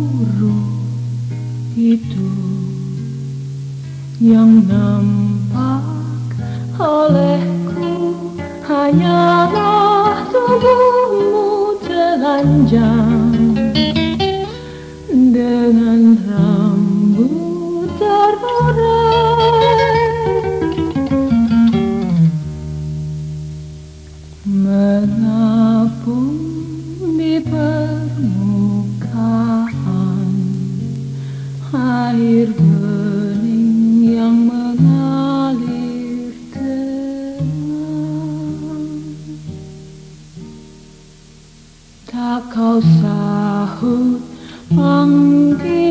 burung itu yang nampak olehku hanyalah tubuhmu telanjang dengan rambut terorek menapung di permukaan air bening yang mengalir tenang. Tak kau sahut. Thank you.